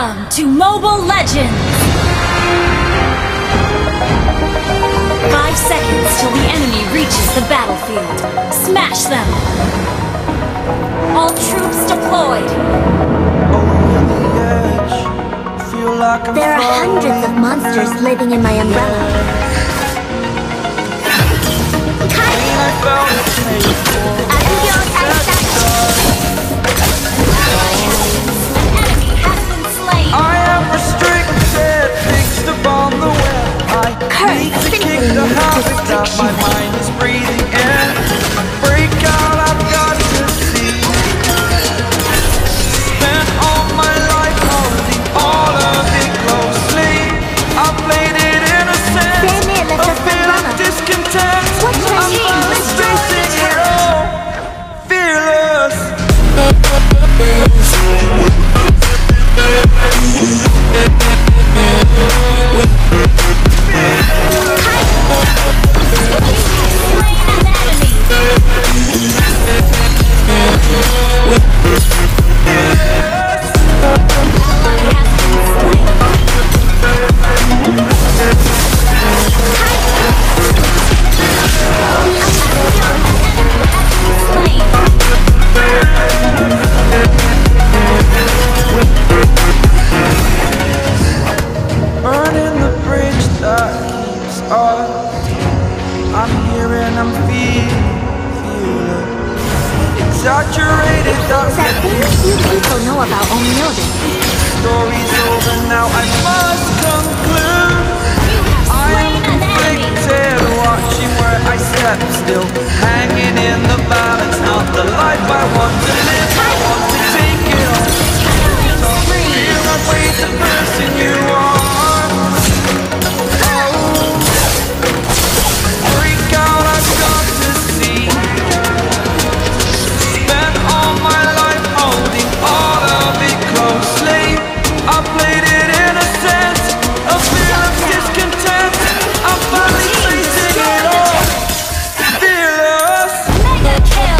Welcome to Mobile Legends! 5 seconds till the enemy reaches the battlefield. Smash them! All troops deployed! There are hundreds of monsters living in my umbrella. My mind is breathing in. Break out, I've got to see. Spent all my life holding all of it closely. I played it in a sense. A feel of discontent. I'm always facing it all. Fearless. Story's over now, I must conclude. I am conflicted, watching where I step still, hanging in the balance, not the life I want to live. I want to take it all. Don't feel that way, the person you are. Freak out, I've got to see. Spent all my life holding all of it closely. Mega kill!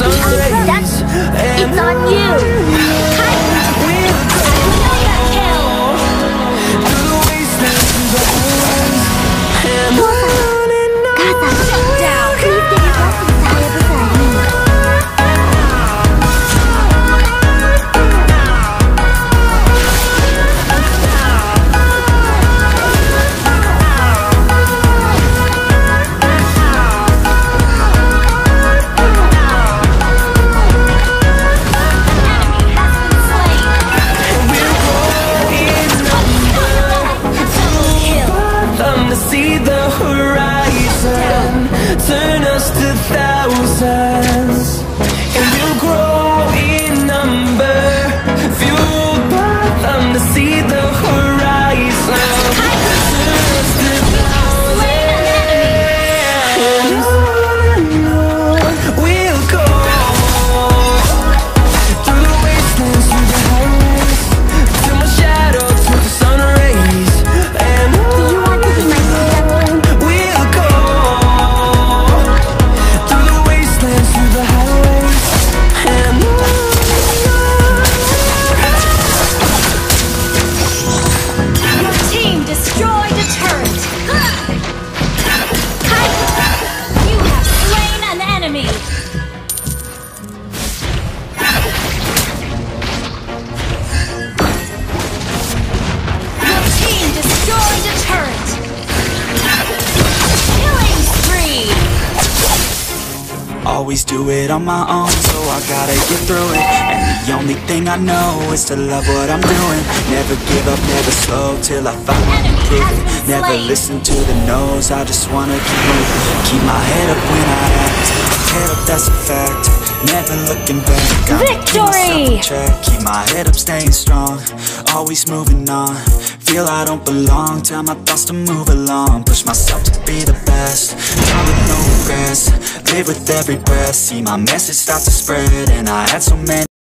That's, it's on you. Turn us to thousands, and we'll grow in number, fueled by them to see the horizon. Turn us to thousands, and on we'll go through the wastelands, through the highways, through my shadow, through the sun rays, and always do it on my own, so I gotta get through it. And the only thing I know is to love what I'm doing. Never give up, never slow, till I finally prove it. Never listen to the no's, I just wanna keep moving. Keep my head up when I act, head up, that's a fact. Never looking back, I'm victory! Keep my head up, staying strong, always moving on. Feel I don't belong, tell my thoughts to move along. Push myself to be the best, die with no regrets. Live with every breath, see my message start to spread. And I had so many